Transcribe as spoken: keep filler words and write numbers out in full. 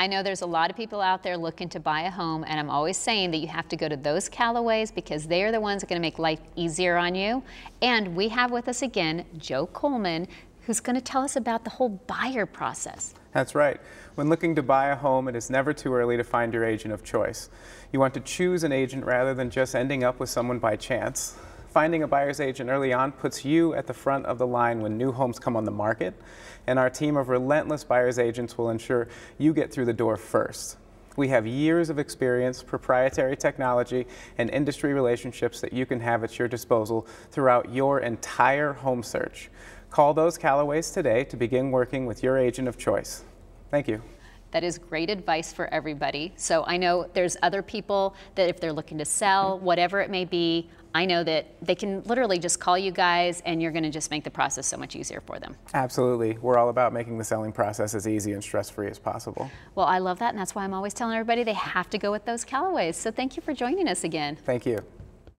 I know there's a lot of people out there looking to buy a home, and I'm always saying that you have to go to Those Callaways because they are the ones that are going to make life easier on you. And we have with us again Joe Coleman, who's going to tell us about the whole buyer process. That's right. When looking to buy a home, it is never too early to find your agent of choice. You want to choose an agent rather than just ending up with someone by chance. Finding a buyer's agent early on puts you at the front of the line when new homes come on the market, and our team of relentless buyer's agents will ensure you get through the door first. We have years of experience, proprietary technology, and industry relationships that you can have at your disposal throughout your entire home search. Call Those Callaways today to begin working with your agent of choice. Thank you. That is great advice for everybody. So I know there's other people that if they're looking to sell, whatever it may be, I know that they can literally just call you guys and you're going to just make the process so much easier for them. Absolutely. We're all about making the selling process as easy and stress-free as possible. Well, I love that, and that's why I'm always telling everybody they have to go with Those Callaways. So thank you for joining us again. Thank you.